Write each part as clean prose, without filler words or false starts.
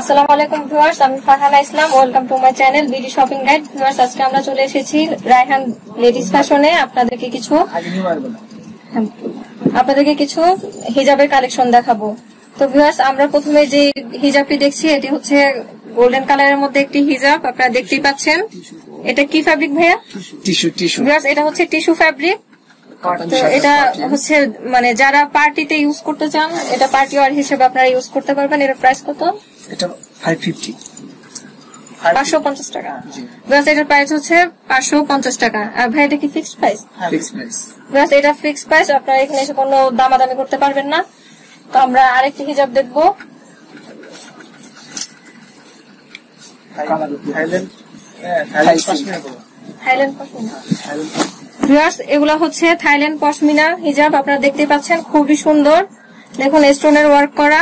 আসসালামু আলাইকুম ভিউয়ার্স, আমি Raihan Islam. Welcome to my channel BD shopping guide. Viewers, আজকে আমরা চলে এসেছি রায়হান লেডিস ফ্যাশনে। আপনাদেরকে কিছু হিজাবের কালেকশন দেখাবো। তো ভিউয়ার্স, আমরা প্রথমে যে হিজাবটি দেখছি এটি হচ্ছে গোল্ডেন কালারের মধ্যে একটি হিজাব। আপনারা দেখতেই পাচ্ছেন এটা কি ফ্যাব্রিক ভাইয়া? টিস্যু। ভিউয়ার্স, এটা হচ্ছে টিস্যু ফ্যাব্রিক। এটা হচ্ছে মানে যারা পার্টিতে ইউজ করতে চান এটা পার্টি ওয়ার হিসেবে আপনারা ইউজ করতে পারবেন। এর প্রাইস কত? এটা 550 টাকা। ব্যাস, এটার প্রাইস হচ্ছে 550 টাকা। আর ভাই এটা কি ফিক্সড প্রাইস? Fixed price. ব্যাস, এটা ফিক্সড প্রাইস, আপনারা এখানে এসে কোনো দামাদামি করতে পারবেন না। তো আমরা আরেকটি হিজাব দেখবো। ভিউয়ার্স, এগুলা হচ্ছে থাইল্যান্ড পশমিনা হিজাব। আপনারা দেখতে পাচ্ছেন খুবই সুন্দর, দেখুন স্টোনের ওয়ার্ক করা।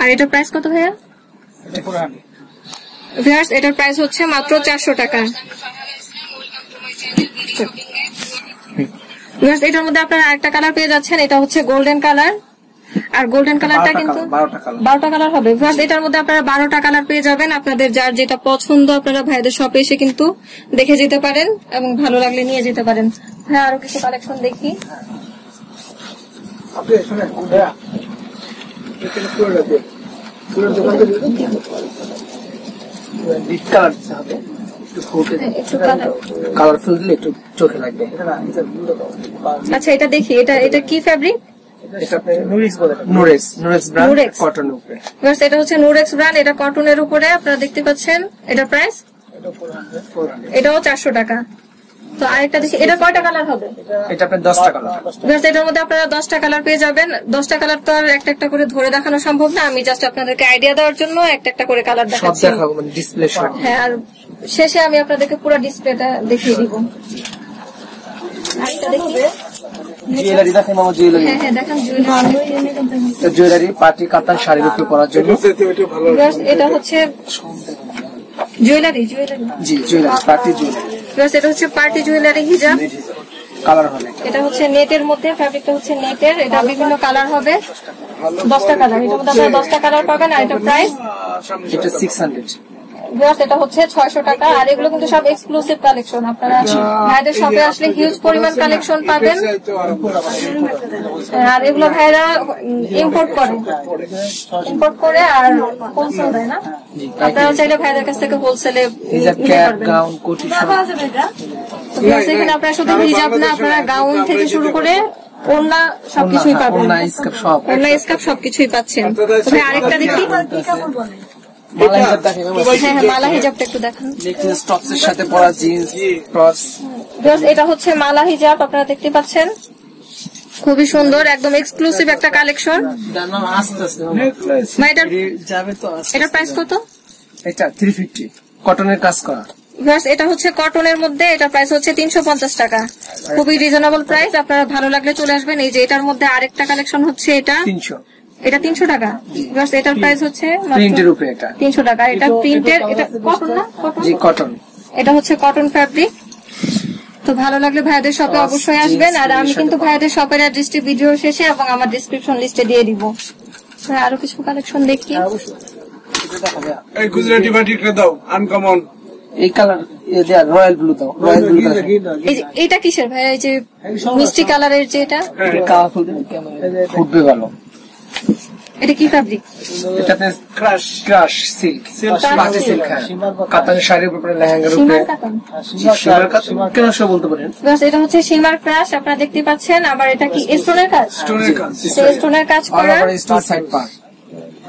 আর এটার প্রাইস কত ভাইয়া? ভিউয়ার্স, এটার প্রাইস হচ্ছে মাত্র 400 টাকা। ভিউয়ার্স, এটার মধ্যে আপনারা আরেকটা কালার পেয়ে যাচ্ছেন, এটা হচ্ছে গোল্ডেন কালার। আর গোল্ডেন কালারটা কিন্তু 12টা কালার হবে। ভিউয়ার্স, এটার মধ্যে আপনারা 12টা কালার পেয়ে যাবেন। আপনাদের যার যেটা পছন্দ আপনারা ভাইদের শপে এসে কিন্তু দেখে যেতে পারেন এবং ভালো লাগলে নিয়ে যেতে পারেন। হ্যাঁ, আরো কিছু কালেকশন দেখি। আচ্ছা, এটা দেখি। এটা কি ফ্যাব্রিক? এটা হচ্ছে নুরেক্স ব্র্যান্ড, এটা কটনের উপরে। আপনারা দেখতে পাচ্ছেন এটা প্রাইস, এটাও 400 টাকা। তো আরেকটা দেখি। এটা কয়টা কালার হবে? এটা আপনার 10টা কালার। ভিউয়ার্স, এটার মধ্যে আপনারা 10টা কালার পেয়ে যাবেন। 10টা কালার তো আর একটা একটা করে ধরে দেখানো সম্ভব না, আমি জাস্ট আপনাদেরকে আইডিয়া দেওয়ার জন্য একটা একটা করে কালার দেখাচ্ছি। সব দেখাবো মানে ডিসপ্লে শট। হ্যাঁ, আর শেষে আমি আপনাদেরকে পুরো ডিসপ্লেটা দেখিয়ে দিব। আরেকটা দেখি। জুয়েলারি দেখাই মামা, জুয়েলারি। হ্যাঁ, দেখেন জুয়েলারি। জুয়েলারি পার্টি কাতান শাড়ির উপর পরার জন্য। ভিউয়ার্স, এটা হচ্ছে জুয়েলারি। জি, জুয়েলারি, পার্টি জুয়েলারি। এটা হচ্ছে পার্টি জুয়েলারি হিজাব। কালার হবে এটা হচ্ছে নেটের মধ্যে, ফ্যাব্রিকটা হচ্ছে নেটের। এটা বিভিন্ন কালার হবে, 10টা কালার। এটার মধ্যে আপনারা 10টা কালার পাবেন। আর এটা প্রাইস এটা 600। এটা হচ্ছে 600 টাকা। আর এগুলো কিন্তু সব এক্সক্লুসিভ কালেকশন। আপনারা ভাইদের শপে আসলে হিউজ পরিমাণ কালেকশন পাবেন। আর এগুলো ভাইরা ইম্পোর্ট করে আর হোলসেল দেয় না। আপনারা চাইলে ভাইদের কাছ থেকে হোলসেলে নিতে পারবেন। আপনারা শুধু হিজাব না, আপনারা গাউন থেকে শুরু করে ওড়না সবকিছুই পাবেন। ওড়না স্কার্ফ সবকিছুই পাচ্ছেন। আরেকটা দেখি। মালা হিজাবটা একটু দেখান। টপসের সাথে পরা জিন্স টপস। এটা হচ্ছে মালা হিজাব, আপনারা দেখতে পাচ্ছেন খুবই সুন্দর, একদম এক্সক্লুসিভ একটা কালেকশন। এটার প্রাইস কত? এটা 350, কটনের কাজ করা। এটা হচ্ছে কটনের মধ্যে, এটা প্রাইস হচ্ছে 350 টাকা। খুবই রিজনেবল প্রাইস, আপনারা ভালো লাগলে চলে আসবেন। এই যে এটার মধ্যে আরেকটা কালেকশন হচ্ছে এটা 300। এটা 300 টাকা। ভিউয়ার্স, এটার প্রাইস হচ্ছে প্রিন্টের উপরে এটা 300 টাকা। এটা প্রিন্টের, এটা কটন না? জি, কটন। এটা হচ্ছে কটন ফ্যাব্রিক। তো ভালো লাগলে ভাইদের শপে অবশ্যই আসবেন। আর আমি কিন্তু ভাইদের শপের অ্যাড্রেসটি ভিডিও শেষে এবং আমার ডেসক্রিপশন লিস্টে দিয়ে দিব। ভাই আরো কিছু কালেকশন দেখি। এই গুজরাটি বাটিকটা দাও, আনকমন। এই কালার এটা রয়্যাল ব্লু দাও। রয়্যাল ব্লু এটা কিসের ভাই? এই যে মিষ্টি কালারের যে এটা কালারফুল ফুটবে ভালো। এটা কি ফ্যাব্রিক? এটা ক্রাশ সিল্ক। পার্টি সিল্ক, কাতান শাড়ির উপরে, লেহেঙ্গার উপরে। সীমার কাতান সব বলতে পারেন। गाइस, এটা হচ্ছে সীমার ক্রাশ, আপনারা দেখতে পাচ্ছেন। আবার এটা কি স্টোনের কাজ করা। আর স্টোন সাইড পার,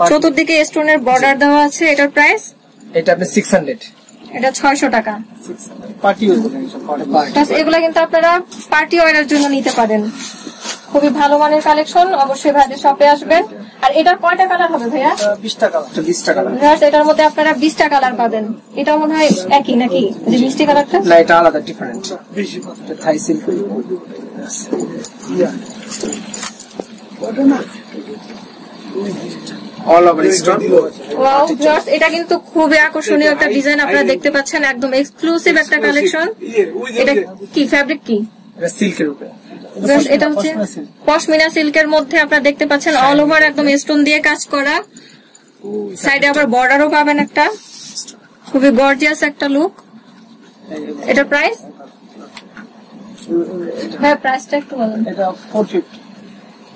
চতুর্দিকে স্টোনের বর্ডার দেওয়া আছে। এটার প্রাইস এটা আপনি 600। এটা 600 টাকা। পার্টি ইউজ করতে এগুলা কিন্তু আপনারা পার্টি ওয়্যারের জন্য নিতে পারেন। খুবই ভালো মানের কালেকশন, অবশ্যই ভাইদের শপে আসবেন। আর এটার কয়টা কালার হবে ভাইয়া? 20টা কালার। ভিউয়ার্স, এটার মধ্যে আপনারা 20টা কালার পাবেন। এটা মনে হয় একই নাকি যে মিষ্টি কালারটা? না, এটা আলাদা, ডিফারেন্ট। এটা Thai silk. All over stone. Wow viewers, এটা কিন্তু খুবই আকর্ষণীয় একটা ডিজাইন। আপনারা দেখতে পাচ্ছেন একদম এক্সক্লুসিভ একটা কালেকশন। এটা কি ফ্যাব্রিক? কি এটা? সিল্কের উপরে। এটা হচ্ছে পশমিনা সিল্কের মধ্যে, আপনারা দেখতে পাচ্ছেন অল ওভার একদম স্টোন দিয়ে কাজ করা। সাইডে আবার বর্ডারও পাবেন, একটা খুবই গর্জিয়াস একটা লুক। এটা প্রাইস ভাই, প্রাইসটা একটু বলুন। এটা 450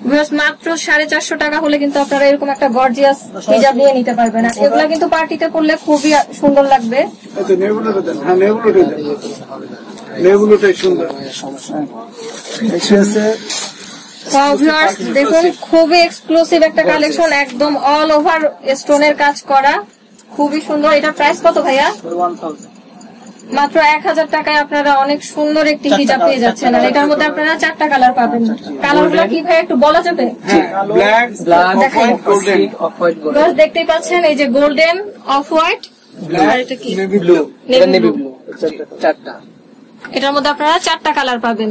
ভিউয়ার্স, মাত্র 450 টাকা হলে কিন্তু আপনারা এরকম একটা গর্জিয়াস হিজাব নিয়ে নিতে পারবেন। আর এগুলা কিন্তু পার্টিতে পরলে খুবই সুন্দর লাগবে। এটা নেভুলাটা দেন, হ্যাঁ নেভুলাটা দেন, নেভুলাটা সুন্দর। সমস্যা আছে ভিউয়ার্স, দেখুন খুবই এক্সক্লুসিভ একটা কালেকশন, একদম অল ওভার স্টোনের কাজ করা, খুবই সুন্দর। এটা প্রাইস কত ভাইয়া? মাত্র 1000 টাকায় আপনারা অনেক সুন্দর একটি হিজাব পেয়ে যাচ্ছেন। আর এটার মধ্যে আপনারা 4টা কালার পাবেন। কালারগুলো কি ভাই একটু বলা যাবে? Black, golden, off white, golden. দেখতেই পাচ্ছেন এই যে গোল্ডেন, অফ হোয়াইট, এটা কি নেভি ব্লু, এটা নেভি ব্লু, 4টা। এটার মধ্যে আপনারা 4টা কালার পাবেন।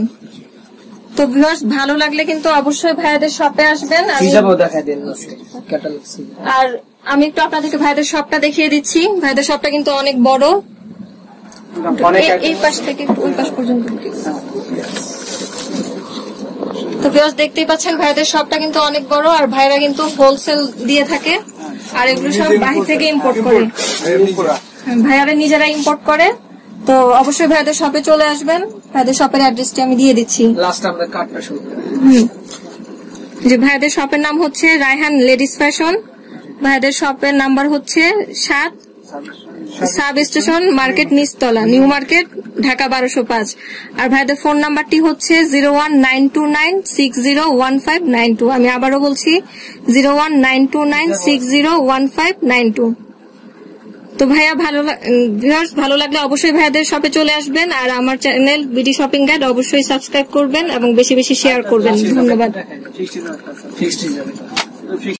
তো ভিউয়ার্স ভালো লাগলে কিন্তু অবশ্যই ভাইয়াদের শপে আসবেন। আমি হিজাবও দেখাই দেন আজকে ক্যাটালগ। আর আমি একটু আপনাদেরকে ভাইয়াদের শপটা দেখিয়ে দিচ্ছি। ভাইয়াদের শপটা কিন্তু অনেক বড়, এই পাশ থেকে ওই পাশ পর্যন্ত। তো ভিউয়ার্স দেখতেই পাচ্ছেন ভাইয়াদের শপটা কিন্তু অনেক বড়, আর ভাইরা কিন্তু হোলসেল দিয়ে থাকে, আর এগুলো সব বাইরে থেকে ইম্পোর্ট করে, ভাইয়ারা নিজেরা ইম্পোর্ট করে। তো অবশ্যই ভাইয়াদের শপে চলে আসবেন। ভাইয়াদের শপের অ্যাড্রেসটি আমি দিয়ে দিচ্ছি। লাস্ট আমরা কাটটা শুরু করি। যে ভাইয়াদের শপের নাম হচ্ছে রায়হান লেডিস ফ্যাশন। ভাইয়াদের শপের নাম্বার হচ্ছে 7, সাবস্টেশন মার্কেট, নিচতলা, নিউ মার্কেট, ঢাকা 1205। আর ভাইয়াদের ফোন নাম্বারটি হচ্ছে 01929601592। আমি আবারও বলছি 01929601592। তো ভাইয়া ভালো লাগলে অবশ্যই ভাইয়াদের শপে চলে আসবেন। আর আমার চ্যানেল বিডি শপিং গাইড অবশ্যই সাবস্ক্রাইব করবেন এবং বেশি বেশি শেয়ার করবেন। ধন্যবাদ।